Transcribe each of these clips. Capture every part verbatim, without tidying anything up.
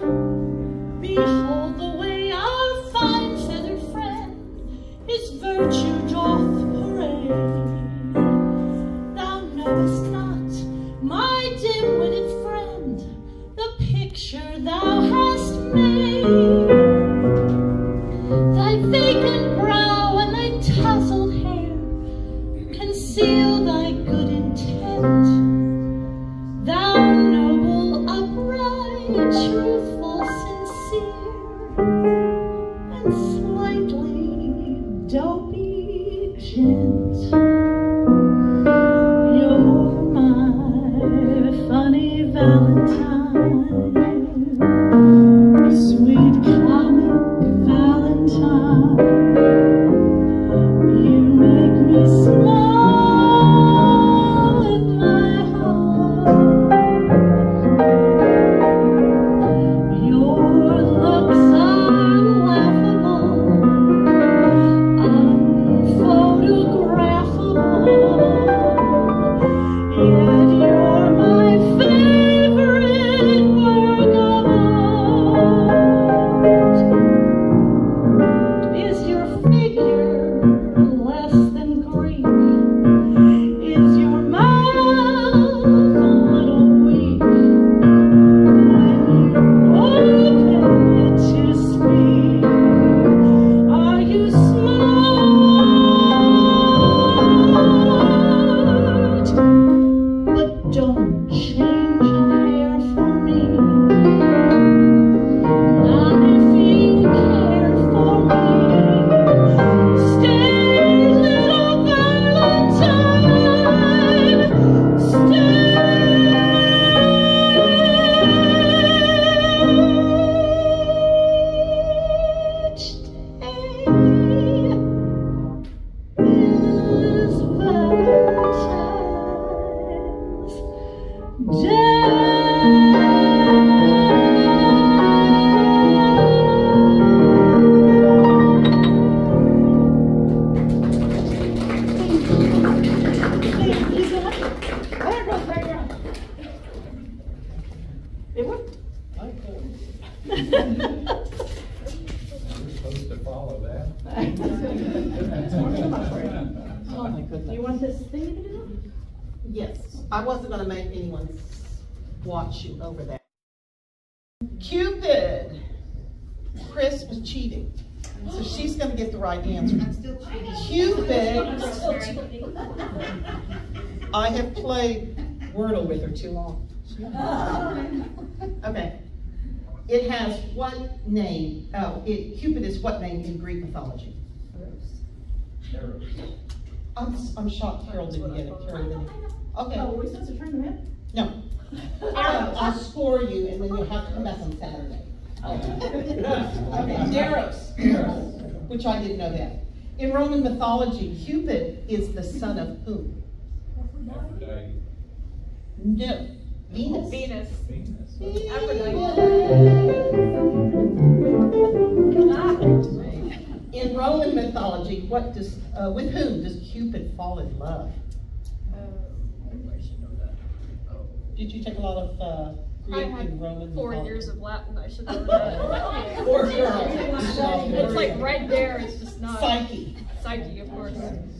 Behold the way our fine feathered friend his virtue doth parade. Thou knowest not, my dim-witted friend, the picture thou hast made. Thy vacant brow and thy tousled hair conceal thy good intent. Thou noble, upright, truthful, and slightly dopey gent, you're my funny valentine, sweet comic valentine, you make me smile with my heart. Over that. Cupid. Chris was cheating. So she's going to get the right answer. I'm still cheating. Cupid. I'm still cheating. I have played Wordle with her too long. Okay. It has what name? Oh, it, Cupid is what name in Greek mythology? Eros. I'm, I'm shocked Carol didn't get it. Carol didn't. Okay. Oh, were we supposed to turn them in? No. Eros. I'll score you, and then you'll have to come back on Saturday. Okay, Eros, Eros, which I didn't know that. In Roman mythology, Cupid is the son of whom? No, Venus. Venus. Venus. In Roman mythology, what does uh, with whom does Cupid fall in love? Did you take a lot of uh, Greek and Roman? Four mythology? Years of Latin, I should know that. Four girls. It's like right there, it's just not. Psyche. Psyche, of course.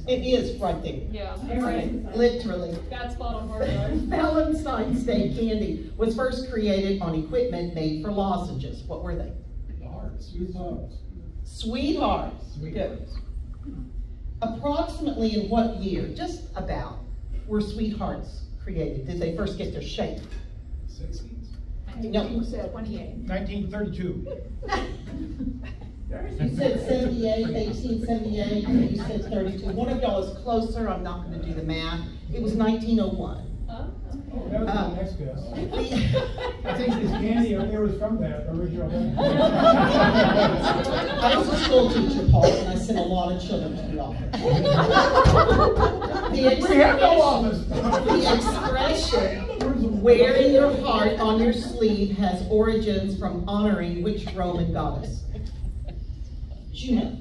It is right there. Yeah, right. Literally. That's spot on hard. Valentine's Day candy was first created on equipment made for lozenges. What were they? Sweethearts. Sweethearts. Sweethearts. Sweethearts. Good. Approximately in what year, just about, were Sweethearts created? Did they first get their shape? sixties? No. nineteen thirty-two. You said seventy-eight, eighteen seventy-eight, and you said thirty-two. One of y'all is closer. I'm not going to do the math. It was nineteen oh one. Oh, okay. That was uh, the next guess. I think this candy here was from that original. I was a school teacher, Paul, and I sent a lot of children to the office. The expression, the expression wearing your heart on your sleeve has origins from honoring which Roman goddess? Juno.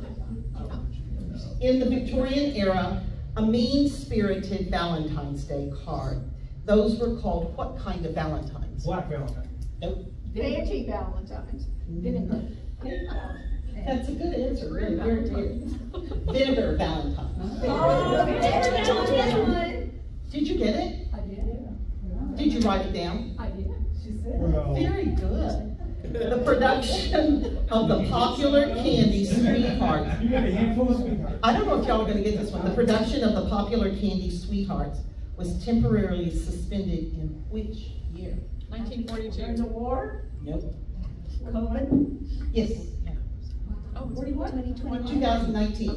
In the Victorian era, a mean-spirited Valentine's Day card. Those were called what kind of valentines? Black Valentine. Nope. Veggie Valentines. Vinegar. That's a good answer, really. Vinegar Valentine. Oh, Vinegar. Did you get it? I did. Yeah. Did you write it down? I did. She said. Well. Very good. The production of the popular candy Sweethearts. You got a handful of Sweethearts. I don't know if y'all are going to get this one. The production of the popular candy Sweethearts was temporarily suspended in which year? nineteen forty-two. During the war? Nope. COVID? Yes. Oh, twenty nineteen.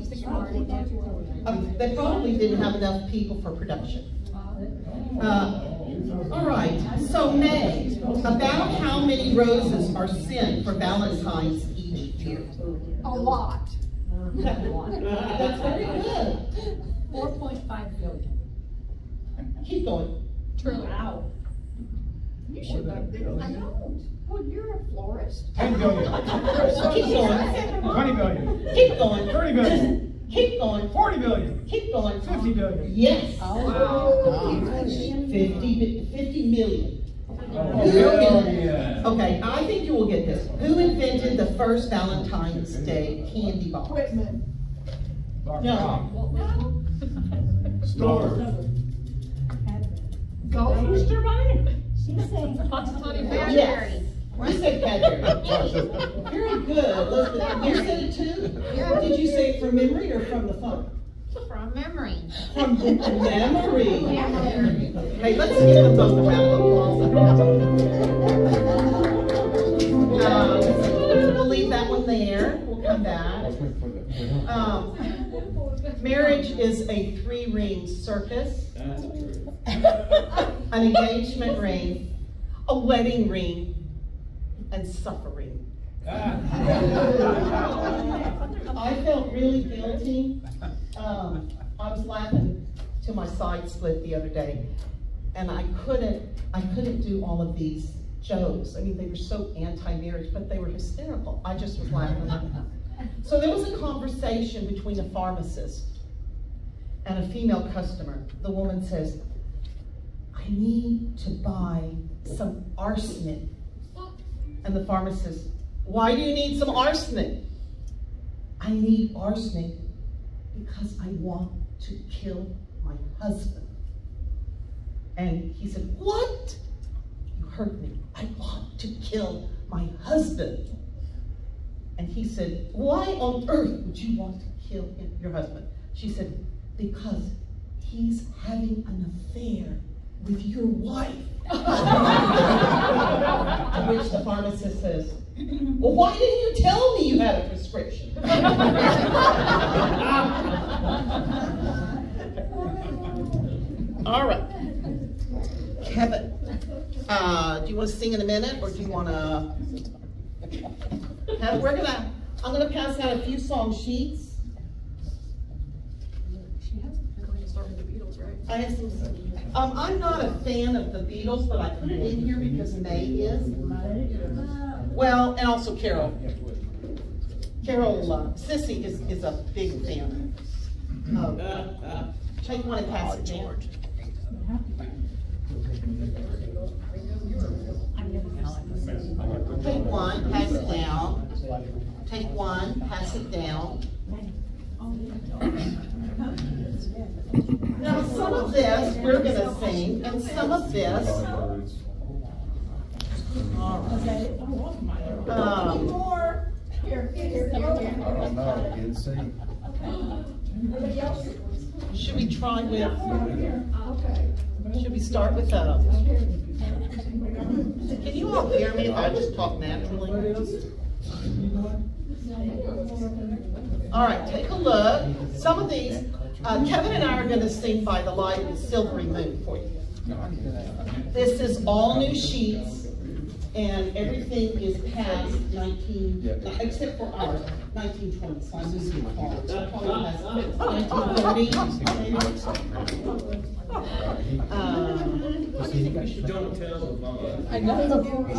Um, they probably didn't have enough people for production. Uh, all right, so May, about how many roses are sent for Valentine's each year? A lot. That's very good. four point five billion. Keep going. True. Wow. You should go there. I don't. Well, you're a florist. ten billion. Keep going. twenty billion. Keep going. thirty billion. Keep going. forty billion. Keep going. fifty billion. Yes. Oh, wow. Wow. fifty, fifty million. Oh, yeah. Okay, I think you will get this. Who invented the first Valentine's Day candy box? Whitman. No. Star. Golf Rooster Bunny. She said Fangary. You said Fangary. Very good. Listen, you said it too? Yeah. Did you say it from memory or from the phone? From memory. From memory. Hey, let's give them both a round of applause. Um, we'll leave that one there. We'll come back. Um, marriage is a three-ring circus. That's true. An engagement ring, a wedding ring, and suffering. I felt really guilty. Um, I was laughing till my side split the other day, and I couldn't. I couldn't do all of these shows. I mean, they were so anti-marriage, but they were hysterical. I just was laughing. So there was a conversation between a pharmacist and a female customer. The woman says, "I need to buy some arsenic." And the pharmacist, "Why do you need some arsenic?" "I need arsenic because I want to kill my husband." And he said, "What? You heard me. I want to kill my husband." And he said, "Why on earth would you want to kill him, your husband?" She said, "Because he's having an affair with your wife." To which the pharmacist says, "Well, why didn't you tell me you had a prescription?" All right. Kevin, uh, do you want to sing in a minute, or do you want to... We're gonna, I'm gonna pass out a few song sheets. She has to start with the Beatles, right? I have some. Um, I'm not a fan of the Beatles, but I put it in here because May is. Well, and also Carol. Carol, uh, Sissy is is a big fan. Um, take one and pass it, George. Take one, pass it down. Take one, pass it down. Now, some of this we're going to sing, and some of this. Um, more. Here, here, here. I don't know. Didn't sing. Should we try with? Should we start with uh? Can you all hear me if I just talk naturally? All right, take a look. Some of these, uh, Kevin and I are going to sing By the Light of the Silvery Moon for you. This is all new sheets, and everything is past nineteen, except for ours, nineteen twenty. So I'm losing my heart. nineteen forty. Um, what do you think we should do? Don't tell the Bob. I know the Bob.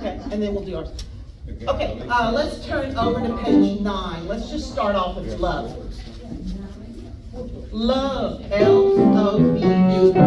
Okay, and then we'll do ours. Okay, uh, let's turn over to page nine. Let's just start off with love. love helps those who do.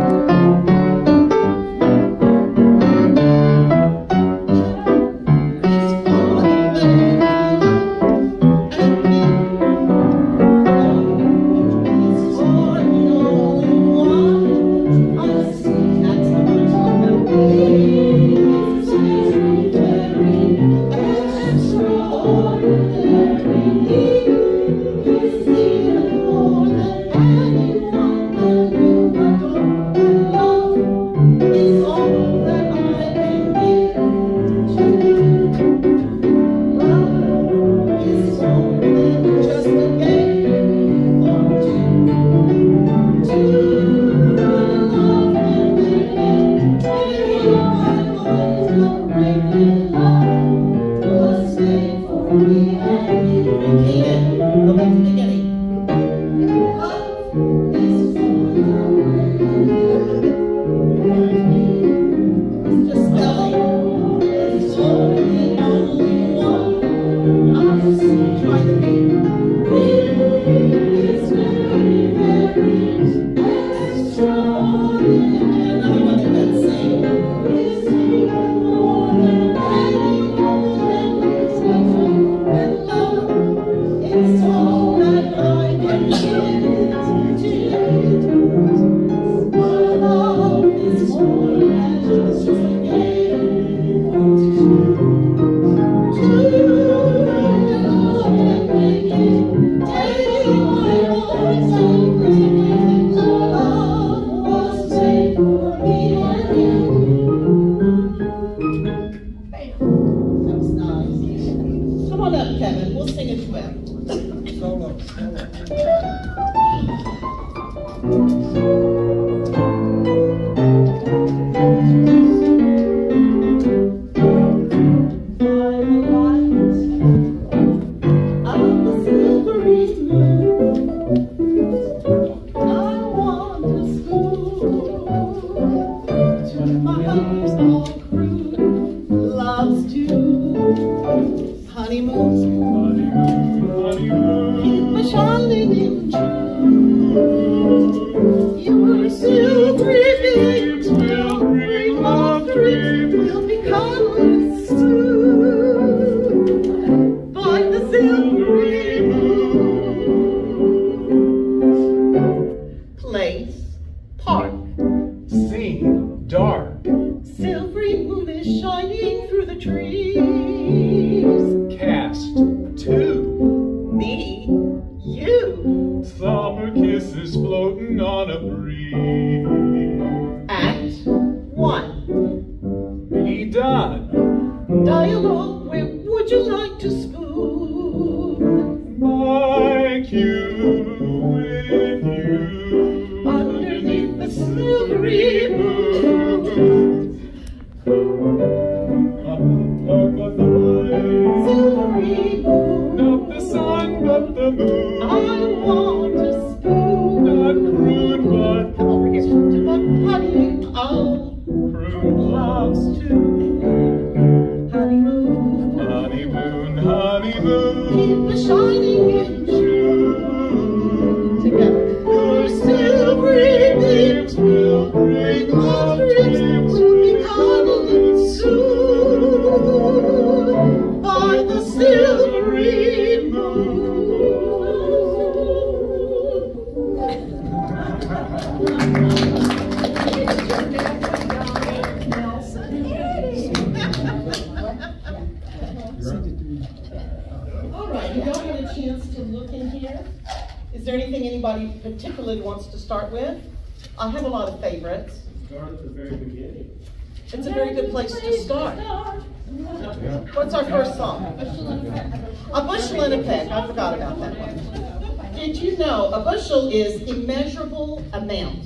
Is immeasurable amount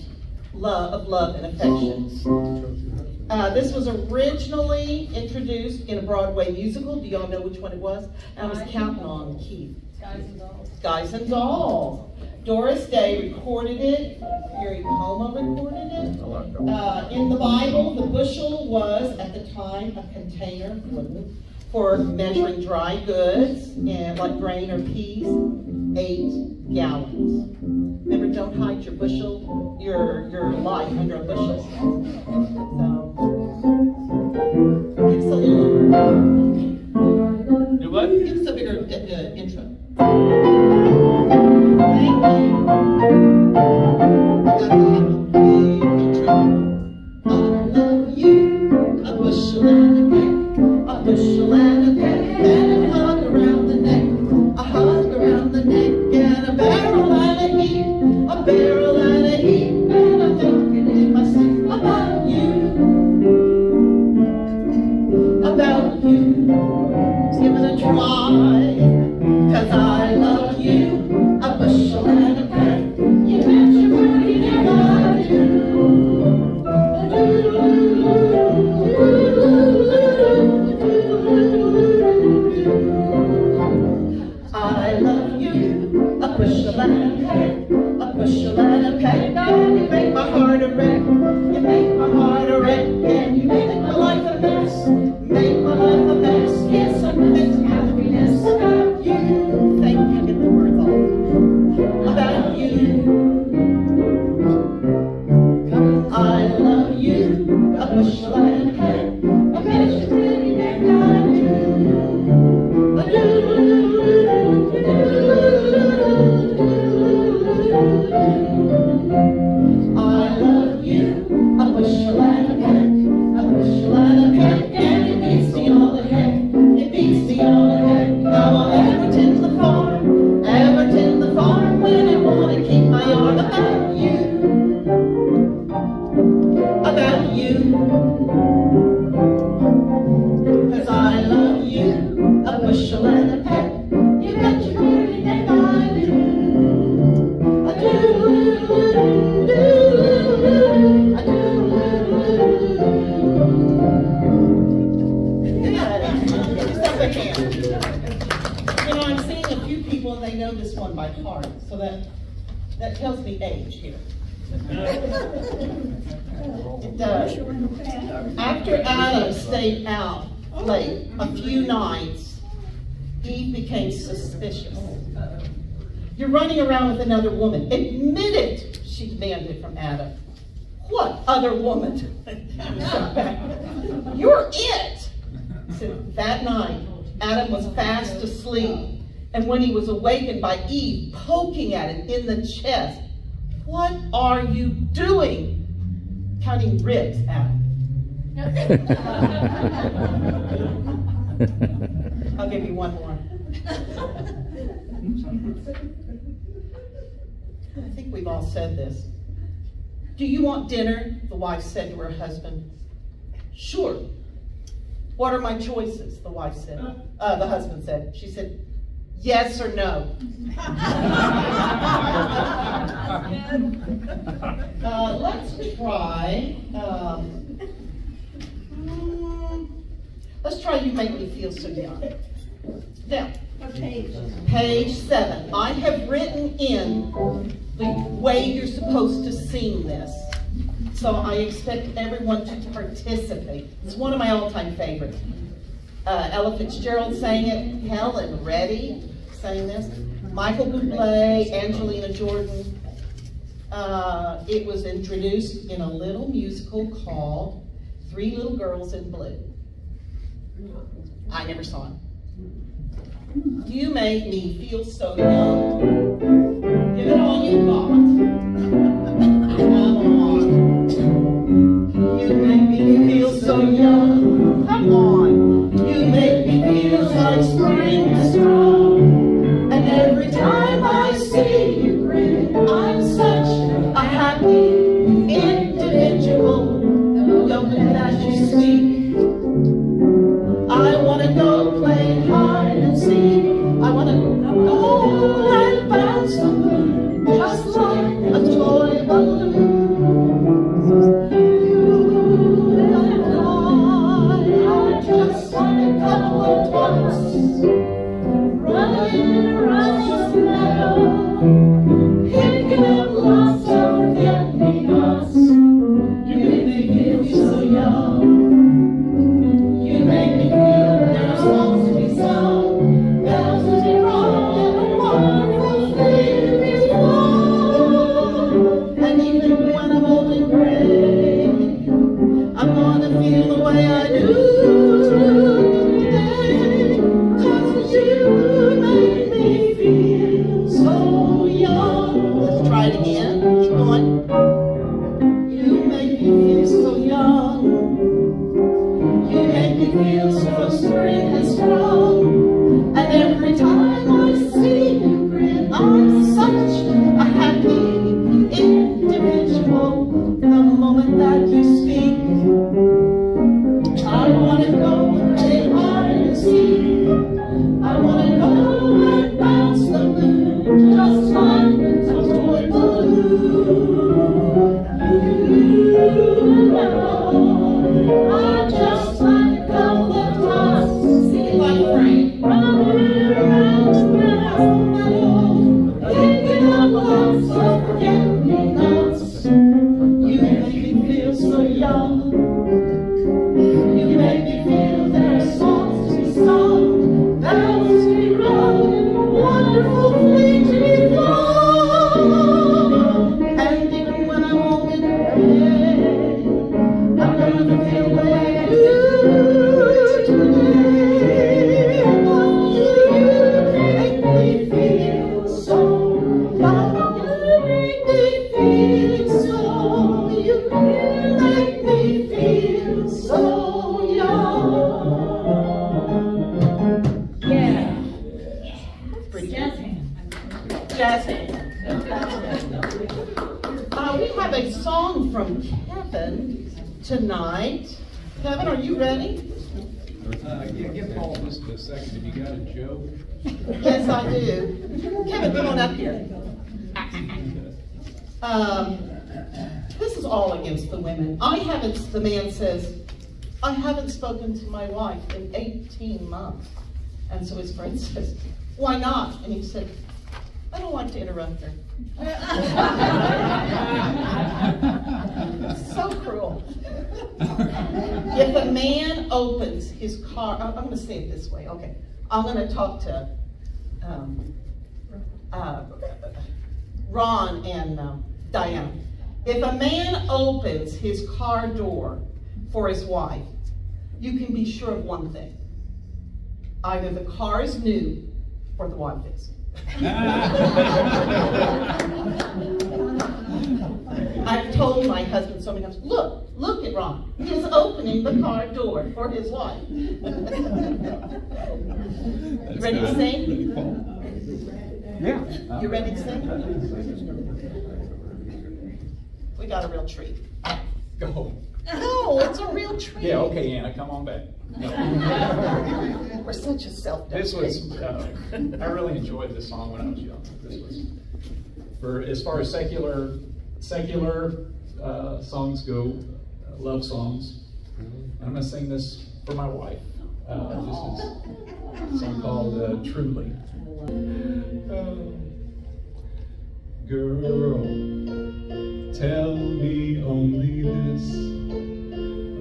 love of love and affection. Uh, this was originally introduced in a Broadway musical. Do y'all know which one it was? I was counting on Keith. Guys and Dolls. Guys and Dolls. Doris Day recorded it. Gary Poma recorded it. Uh, in the Bible, the bushel was at the time a container for measuring dry goods, and like grain or peas, eight gallons. Remember, don't hide your bushel, your your life under a bushel. So, give us a little. Do what? Give us a bigger uh, intro. Thank you. Okay. Another woman admitted she demanded from Adam. What other woman? You're it. So that night, Adam was fast asleep, and when he was awakened by Eve poking at him in the chest, "What are you doing?" Counting ribs, Adam. I'll give you one more. I think we've all said this. "Do you want dinner?" the wife said to her husband. "Sure." "What are my choices?" the wife said. Uh, the husband said. She said, "Yes or no?" uh, let's try. Um, let's try "You Make Me Feel So Young." Now, page. page seven. I have written in the way you're supposed to sing this, so I expect everyone to participate. It's one of my all-time favorites. Uh, Ella Fitzgerald sang it. Helen Reddy sang this. Michael Bublé, Angelina Jordan. Uh, it was introduced in a little musical called Three Little Girls in Blue. I never saw it. "You Make Me Feel So Young." Give it all you got. Come on. "You make me feel so young." Come on. "You make me feel like spring is strong. And every time I see you grin, I'm such a happy individual. Don't let that you speak. I want to go play hide and seek. I want to go and bounce the moon, just like a toy balloon. You and I are just a couple of twats, running around this meadow, picking up lots of empty nuts. You make me feel so young. You make me feel so young. to my wife in eighteen months. And so his friend says, why not? And he said, I don't like to interrupt her. So cruel. If a man opens his car, I'm going to say it this way, okay. I'm going to talk to um, uh, Ron and uh, Diana. If a man opens his car door for his wife, you can be sure of one thing. Either the car is new or the wife is. I've told my husband so many times, look, look at Ron. He's opening the car door for his wife. Ready to sing? Really cool. Yeah. You ready to sing? We got a real treat. Go home. No, it's a real treat. Yeah, okay, Anna, come on back. No. We're such a self-doubt. This was, uh, I really enjoyed this song when I was young. This was, for as far as secular, secular uh, songs go, uh, love songs. I'm gonna sing this for my wife. Uh, this is a song called uh, "Truly." Uh, girl, tell me only this.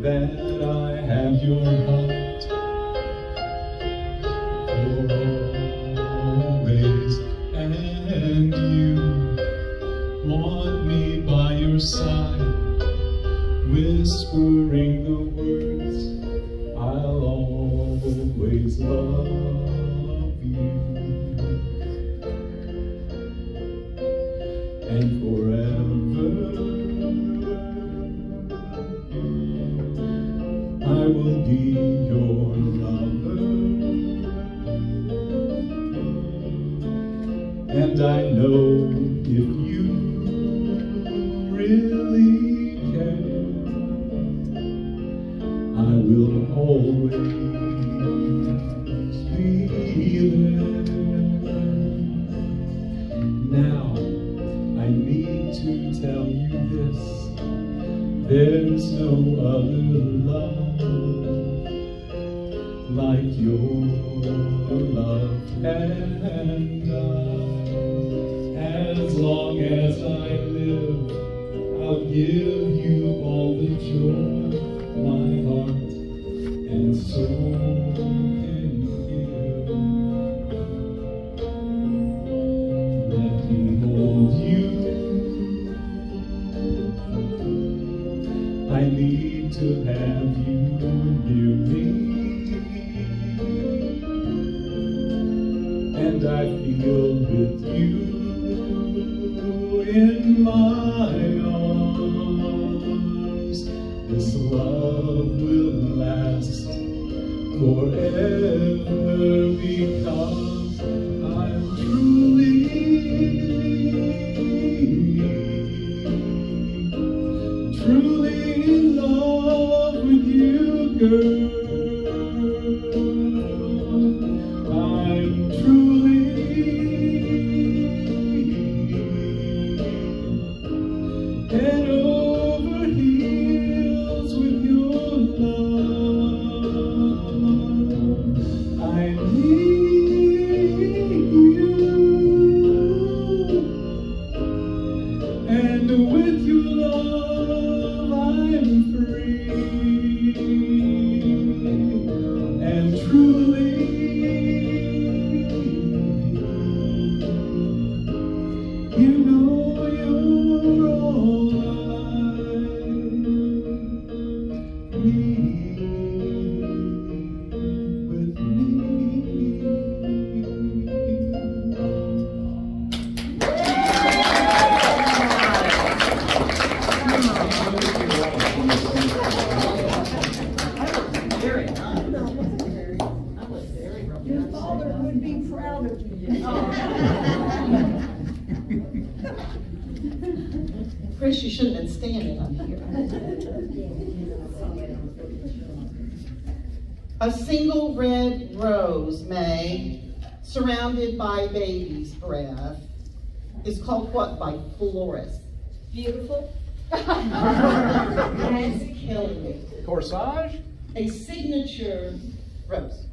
That I have your heart, always, and you want me by your side, whispering the words, I'll always love you, and forever. I will be your lover, and I know if you really care, I will always be there. Now I need to tell you this, there's no other love like your love, and I, as long as I live, I'll give you all the joy of my heart, and so can you. Let me hold you, I need to have you near me. I feel with you in my arms, this love will last forever because I'm truly, truly in love with you, girl. A single red rose, May, surrounded by baby's breath, is called what by florists? Beautiful. That's killing me. Corsage? A signature rose.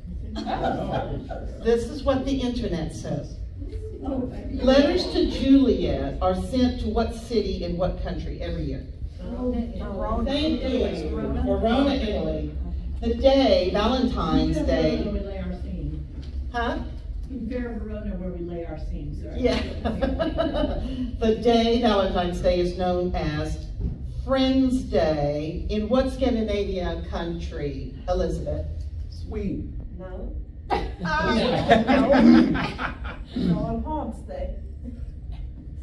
This is what the internet says. Letters to Juliet are sent to what city in what country every year? Verona. Thank you. Verona, Italy. The day, Valentine's Day. Where we lay our scene. Huh? In Verona, where we lay our scenes. Yeah. The day, Valentine's Day, is known as Friends Day. In what Scandinavian country, Elizabeth? Sweden. No. Oh. No, on Hearts Day.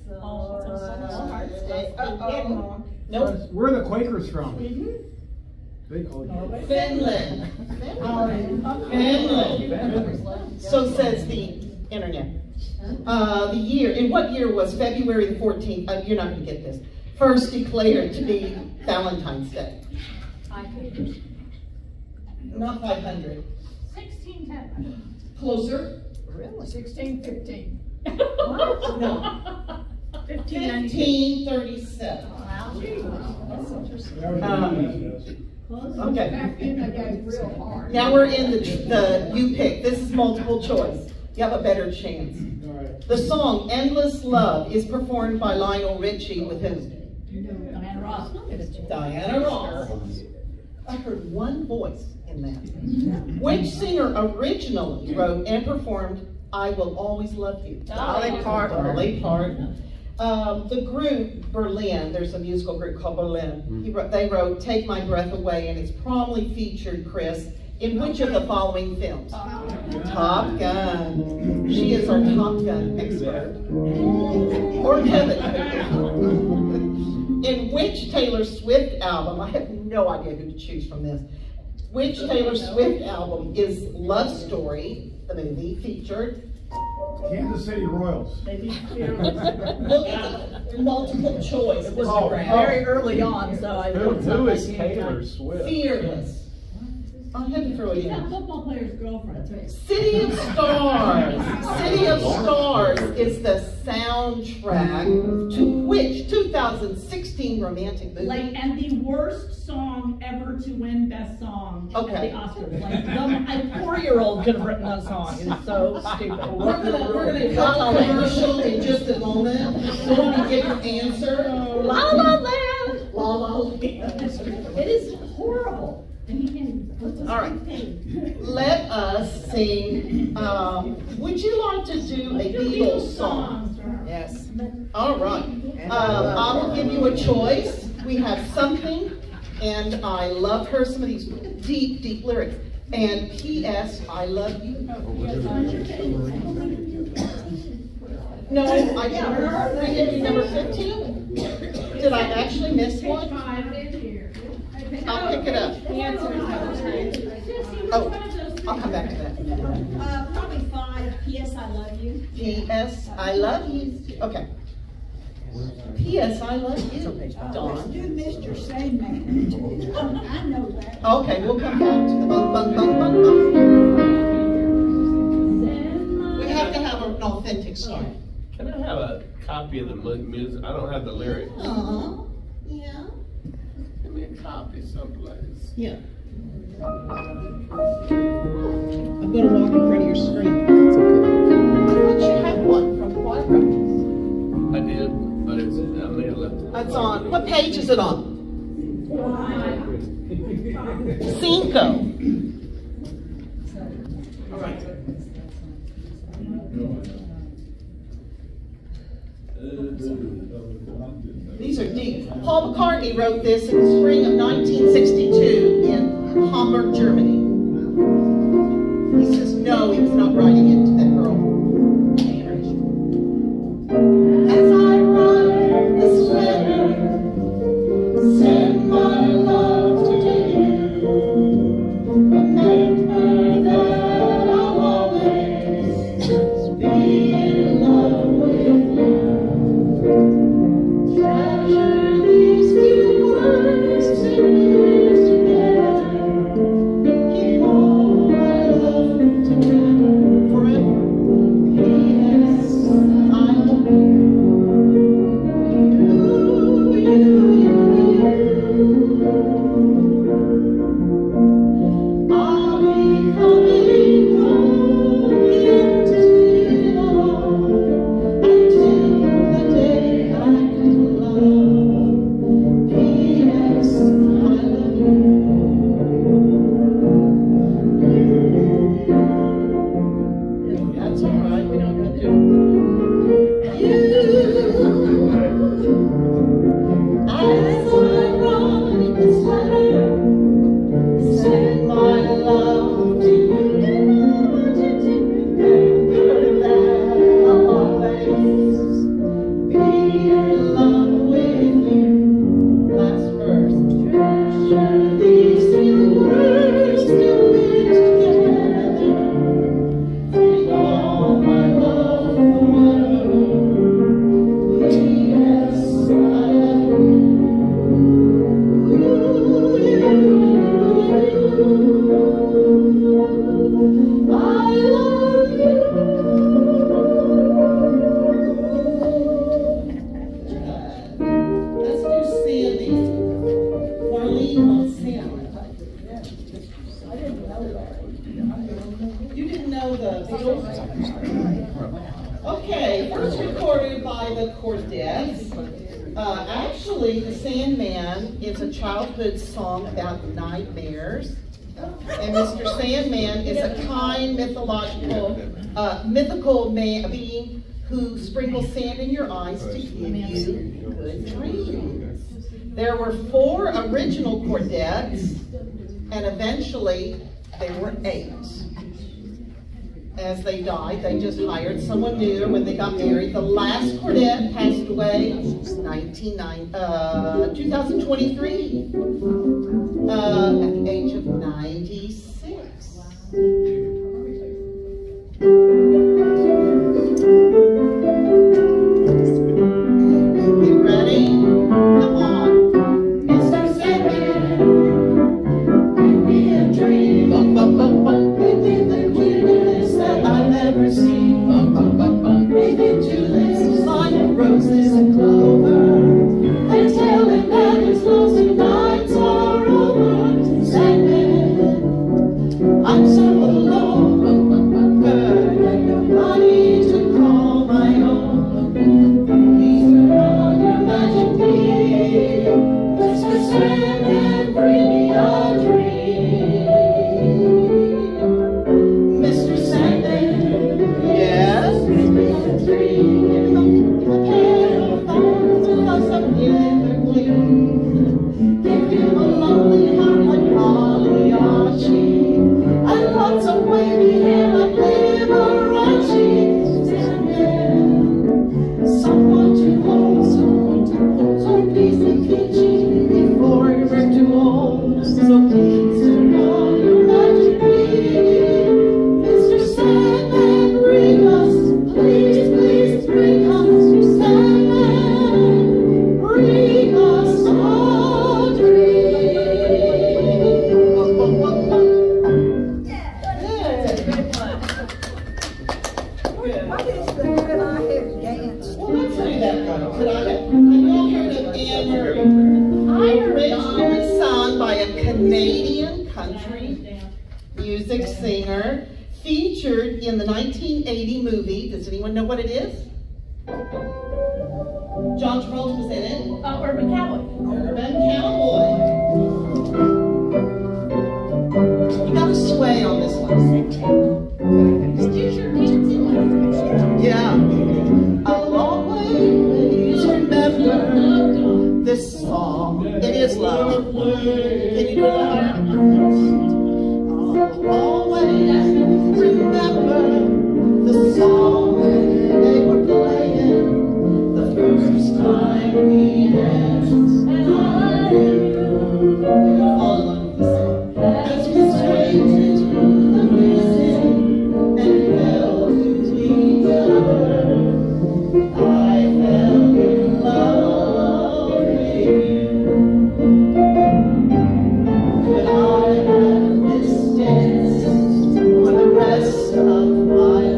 So, on Hearts Day. Uh-oh. Nope. Where are the Quakers from? Sweden? They call you Finland. Finland. Um, Finland. So says the internet. Uh, the year, in what year was February the fourteenth, uh, you're not going to get this, first declared to be Valentine's Day? five hundred. Not five hundred. sixteen ten. Closer. Really? sixteen fifteen. What? No. fifteen thirty-seven. Wow. That's interesting. Um, Okay. Now we're in the, the you pick. This is multiple choice. You have a better chance. The song "Endless Love" is performed by Lionel Richie with whom? Diana Ross. Diana Ross. I heard one voice in that. Which singer originally wrote and performed "I Will Always Love You"? Dolly Parton. Dolly Parton. Um, the group Berlin, there's a musical group called Berlin, he wrote, they wrote Take My Breath Away, and it's prominently featured, Chris, in which of the following films? Top Gun. Top Gun. She is our Top Gun expert. Or Kevin. In which Taylor Swift album, I have no idea who to choose from this, which Taylor Swift album is Love Story, the movie, featured? Kansas City Royals. They beat the multiple choice. It was oh, very oh. early on, so I who, who is Taylor Swift? Fearless. I had to throw it in. She's that football player's girlfriend. Right? City of Stars. City of Stars is the soundtrack to which two thousand sixteen romantic movie? Like, and the worst song ever to win Best Song okay. at the Oscars. Like, the, a four-year-old could have written that song. It's so stupid. We're gonna we're gonna cut La La commercial in just a moment. We're gonna get your answer. La La Land. La La Land. It is horrible. All right, let us sing, um, would you like to do a Beatles song? Yes. All right, um, I will give you a choice. We have Something, and I Love Her, some of these deep, deep lyrics, and P S I Love You. No, I gave you number fifteen. Did I actually miss one? I'll pick it up. Oh. I'll come back to that. Uh, probably five. P S. I love you. P S. I love you. Okay. P S. I love you. Uh, let's do Mister Sandman. I know that. Okay, we'll come back to the bum bum bum bum bum. We have to have an authentic story. Can I have a copy of the music? I don't have the lyrics. Uh-huh. Yeah. Give me a copy someplace. Yeah. I'm going to walk in front of your screen. It's okay. Did you have one from Quadra? I did, but it's in that middle. That's on. What page is it on? Cinco. All right. These are deep. Paul McCartney wrote this in the spring of nineteen sixty-two in Hamburg, Germany. He says no, he was not writing it to that girl. As I run the sweater, send my love to you. Remember that I'll always be in love with you. Treasure these few words to live together. Keep all my love together forever. P S. I love you. You, you, you. I'll be coming home into it all until the day I can love. P S. I love you. That's all right. We don't have to. You. As I run this letter, send my love to you. Remember that I'll always be in love with you. Last verse. Treasure these few words to live together. Take all my love forever. P S. I love you. I love you. Let's do C and D. Marlene on C. I didn't know that. You didn't know the Beatles? Okay, first recorded by the Cordettes. Uh, actually, The Sandman is a childhood song about nightmares. And Mister Sandman is a kind, mythological, uh, mythical man, being who sprinkles sand in your eyes to give you good dreams. There were four original Cordettes, and eventually there were eight. As they died, they just hired someone new, and when they got married, the last Cordette passed away nineteen, uh, twenty twenty-three uh, at the age of ninety-six. You ready? Come on. Mister Sandman, give me a dream. Bum, bum, bum, bum. Never see bum bum bum bum. Maybe tulips, violet roses, and clover. They tell him that his lonesome nights are over. Sandman. What is the could I have danced? Well, let's do that one. Could I have? Have y'all heard of Amber? Originally sung by a Canadian country music singer, featured in the nineteen eighty movie. Does anyone know what it is? John Travolta was in it. Uh, Urban Cowboy. Urban Cowboy. You gotta sway on this one. Just use your dancing. Yeah. I'll always remember this song. It is love. Can you do that? I'll always remember the song they were playing. First time we danced, and I knew all of this as we swayed to the music and fell to each other. I fell in love with you. Could I have this dance for the rest of my life?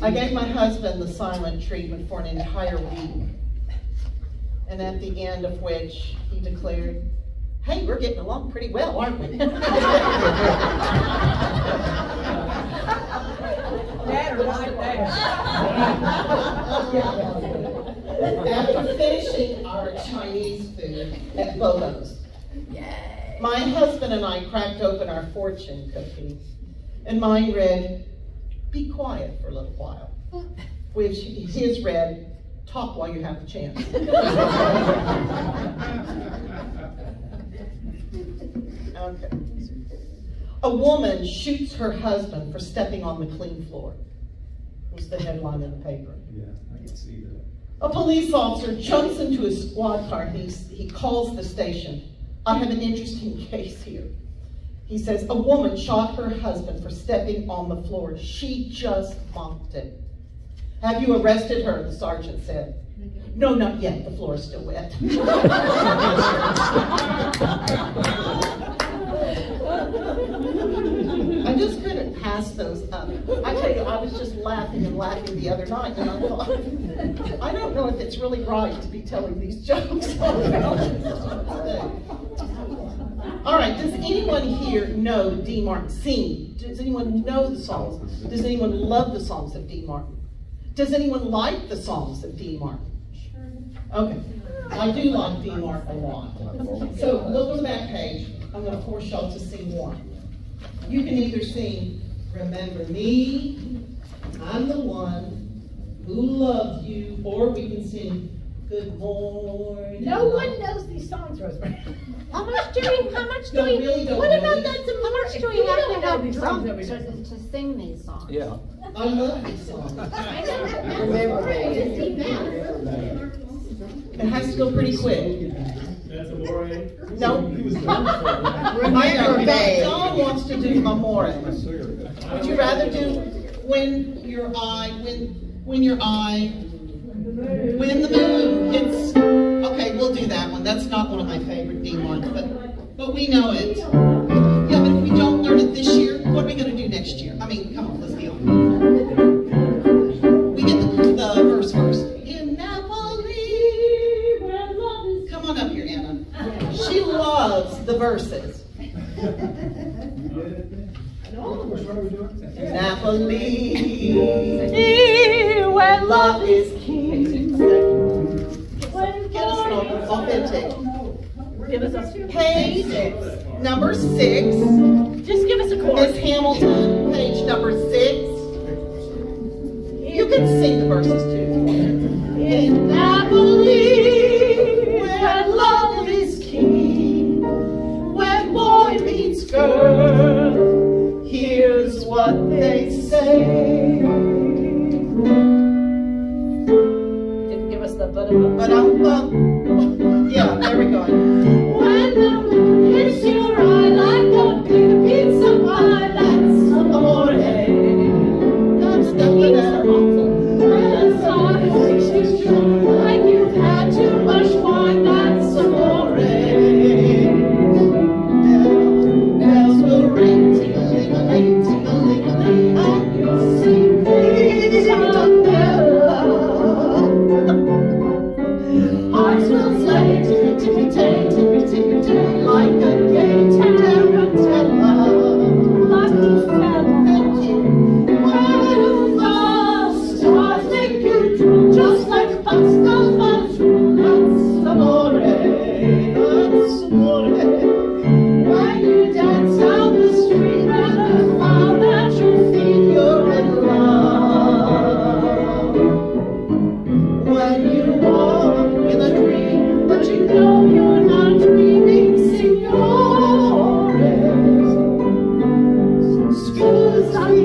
I gave my husband the silent treatment for an entire week, and at the end of which he declared, "Hey, we're getting along pretty well, aren't we?" That or not that. After finishing our Chinese food at Bolo's, my husband and I cracked open our fortune cookie, and mine read, "Be quiet for a little while," which his read, "Talk while you have the chance." Okay. A woman shoots her husband for stepping on the clean floor. It was the headline in the paper. Yeah, I can see that. A police officer jumps into his squad car and he, he calls the station. "I have an interesting case here." He says, "A woman shot her husband for stepping on the floor. She just mopped it." "Have you arrested her?" the sergeant said. "No, not yet. The floor is still wet." I just couldn't pass those up. I tell you, I was just laughing and laughing the other night, and I thought, I don't know if it's really right to be telling these jokes. All right, does anyone here know Dean Martin? Sing. Does anyone know the songs? Does anyone love the songs of Dean Martin? Does anyone like the songs of Dean Martin? Sure. Okay. I do like Dean Martin a lot. So look on the back page. I'm going to force y'all to sing one. You can either sing, "Remember Me," "I'm the One," "Who Loves You," or we can sing, "Good Morning." No one knows these songs, Rosemary. How much do you, how much do you, really what really about that to how much do you have to have drunk to, to sing these songs? Yeah. I love these songs. I know. Remember Me. It has to go pretty quick. That's a Amore? No. Remember Me. John wants to do Amore. Would you rather do When Your Eye, when, when Your Eye, When the Moon Hits? Okay, we'll do that one. That's not one of my favorite Dean ones, but, but we know it. Yeah, but if we don't learn it this year, what are we going to do next year? I mean, come on, let's be honest. We get the, the verse first. In Napoli, where love is. Come on up here, Anna. She loves the verses. Napoli, where love is king. Authentic. Give us a page six. Number six. Just give us a chord. Miss Hamilton, page number six. You can sing the verses too. In Napoli, where love is king, where boy meets girl, here's what they say. But I'm, um, yeah, there we go. When the moon hits your eye like a big pizza pie, that's amore. That's When the sun hits you like you've had too much wine, that's amore. Bells will ring, ting-a-ling-a-ling, ting-a-ling-a-ling, and you'll sing Isabella. Hearts will slay, tippy-tippy-tay, tippy-tippy-tay, like a gay tarantella. Like a fan, where do the stars make you drool? Just like pasta fagioli, that's amore, that's amore. When you dance down the street and the crowd at your feet, you're in love. When you walk in a dream, but you know you're not dreaming, signore.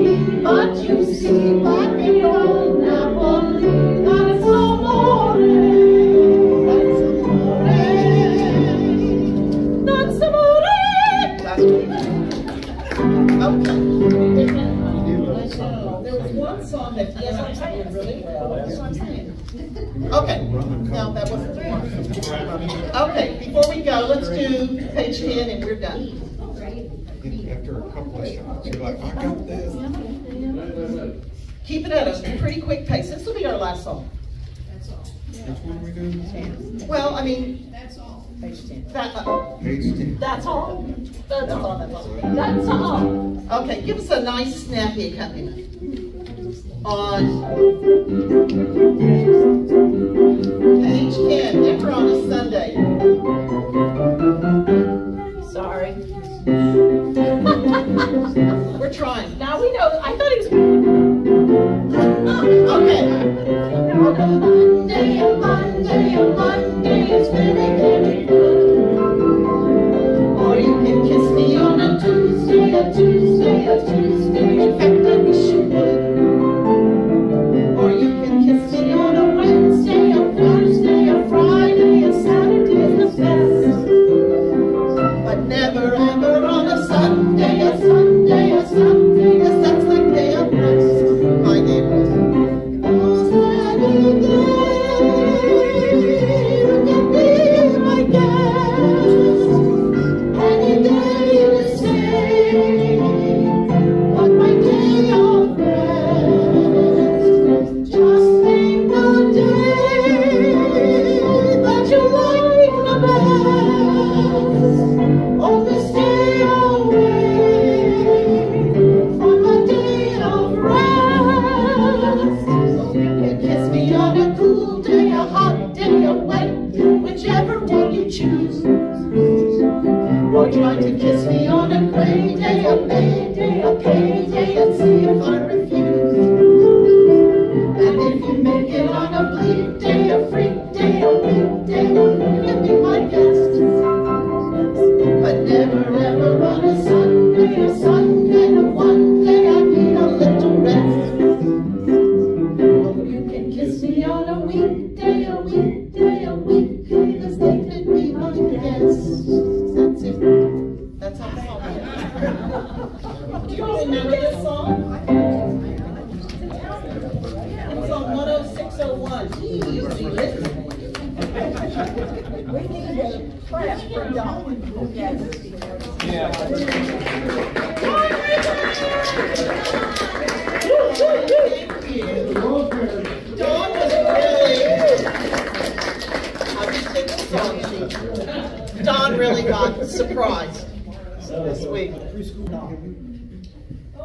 Excuse me, but you see my old Napoli, that's amore, that's amore, that's amore. There was one song that did really well. Okay, no, that wasn't the one. Okay, before we go, let's do page ten and we're done. After a couple of shots, you're like, I got this. Keep it at a pretty quick pace. This will be our last song. That's all. Yeah. Which one are we doing? Well, I mean. That's all. Page ten. That, uh, Page ten. That's all. That's all. That's all. That's all. Okay, give us a nice snappy accompaniment. On page ten, never on a Sunday. Sorry. We're trying. Now we know. I thought it was. Okay. Monday, Monday, Monday is very, very good. Or you can kiss me on a Tuesday, a Tuesday, a Tuesday. In fact, I wish you would.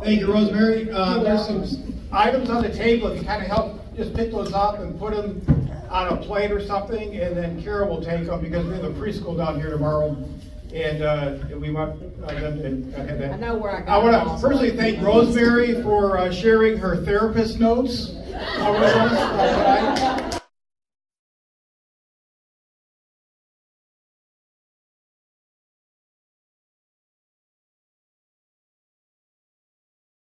Thank you, Rosemary. Uh, there's some items on the table. If you kind of help just pick those up and put them on a plate or something, and then Kara will take them because we have a preschool down here tomorrow, and uh, we want uh, them to uh, have that. I know where I got. I want to personally thank Rosemary for uh, sharing her therapist notes. Over with us, uh, tonight.